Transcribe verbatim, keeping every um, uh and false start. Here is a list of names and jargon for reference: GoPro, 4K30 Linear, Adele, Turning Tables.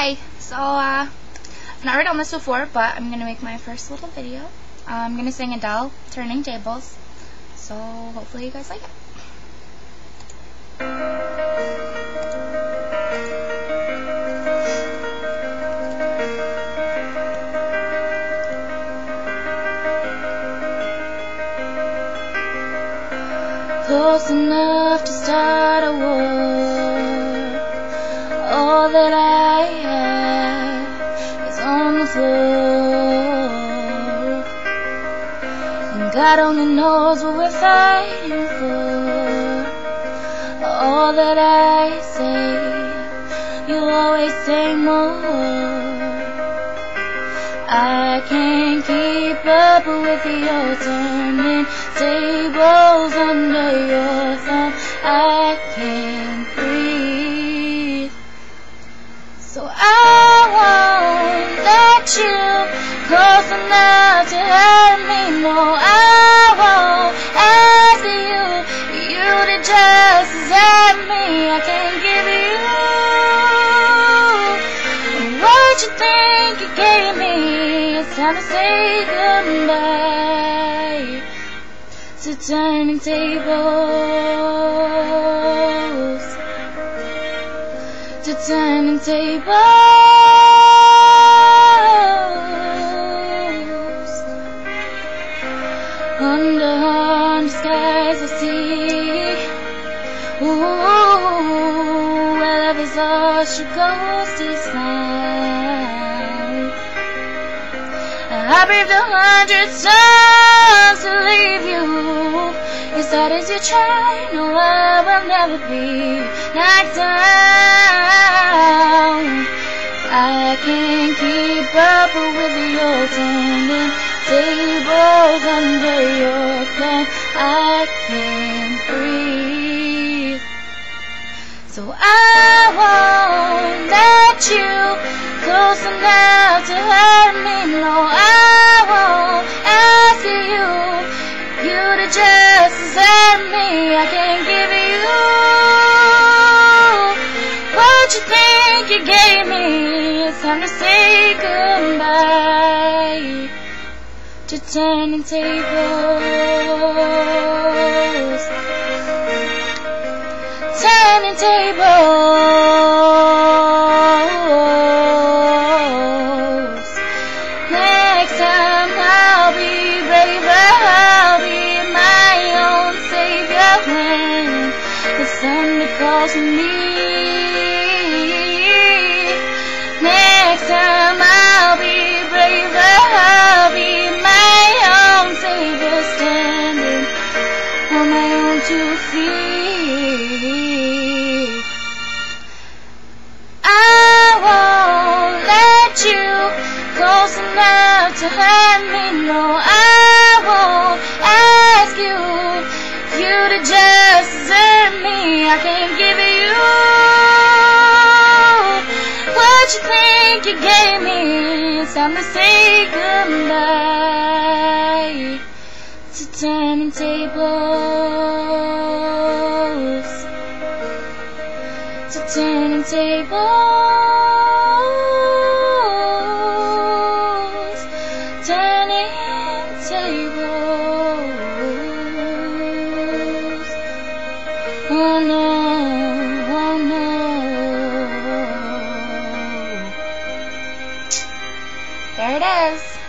Hi, so uh, I've not done this before, but I'm gonna make my first little video. Uh, I'm gonna sing Adele, Turning Tables, so hopefully you guys like it. Close enough to start a war. All that I have is on the floor, and God only knows what we're fighting for. All that I say, you always say more. I can't keep up with your turning tables under your thumb. I can't breathe, so I won't let you close enough to hurt me. No, I won't ask you you to just accept me. I can't give you what you think you gave me. It's time to say goodbye to turning tables, to turning tables. Under harmless skies I see, ooh, wherever's all she goes to smile. I breathed a hundred times to leave you. As hard as you try, no, I will never be knocked down. I can't keep up with your turning tables under your thumb. I can't breathe, so I won't let you close enough to hurt me. No, I just at me, I can't give you what you think you gave me. It's time to say goodbye to turning tables, turning tables. Next time I'll be braver. Somebody calls me. Next time I'll be braver. I'll be my own savior, standing on my own two feet. I won't let you close enough to hurt me. No, I won't ask you you to just desert me. I can't give you what you think you gave me. It's time to say goodbye to turning tables, to turning tables, turning tables. Oh no. There it is.